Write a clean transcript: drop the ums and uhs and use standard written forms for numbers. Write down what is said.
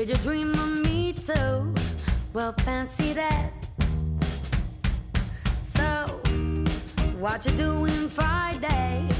Did you dream of me too? Well, fancy that. So, what you doing Friday?